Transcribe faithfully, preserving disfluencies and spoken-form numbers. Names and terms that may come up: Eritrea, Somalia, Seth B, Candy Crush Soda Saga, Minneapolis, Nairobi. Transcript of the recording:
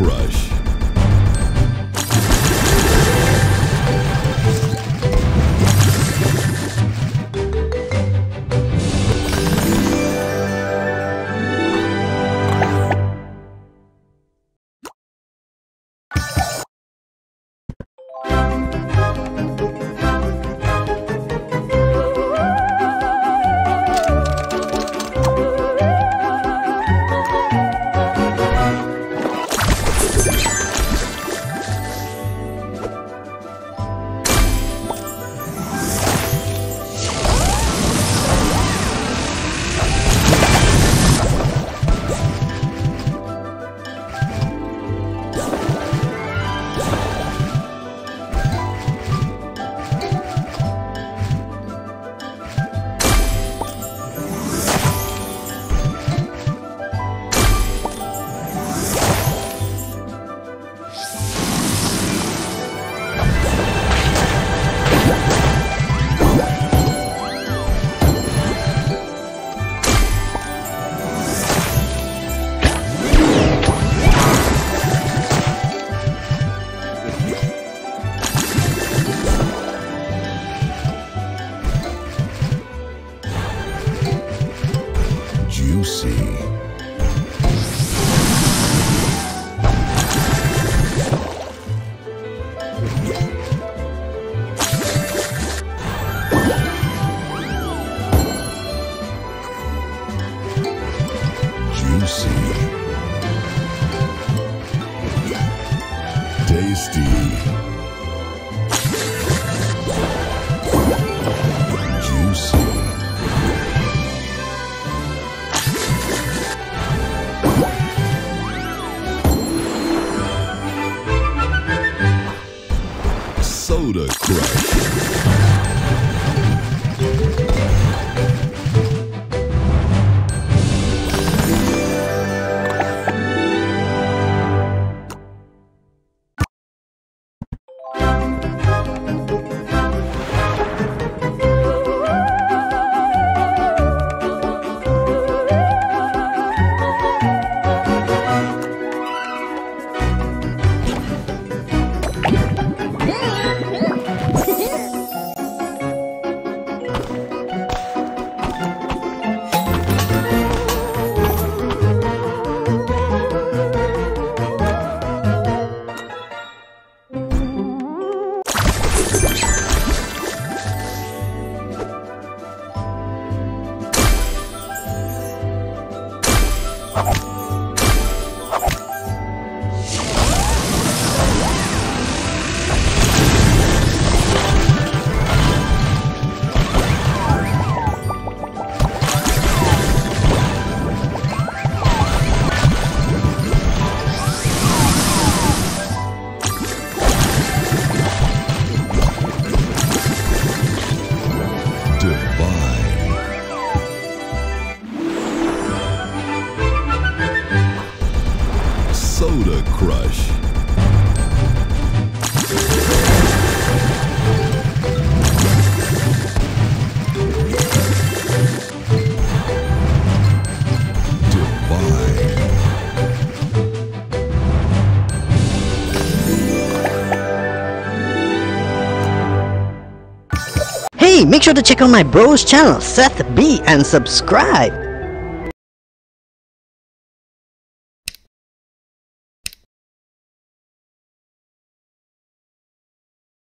Crush. Tasty. Juicy. Soda Crush. Soda Crush. Divine. Hey, make sure to check out my bro's channel, Seth B, and subscribe.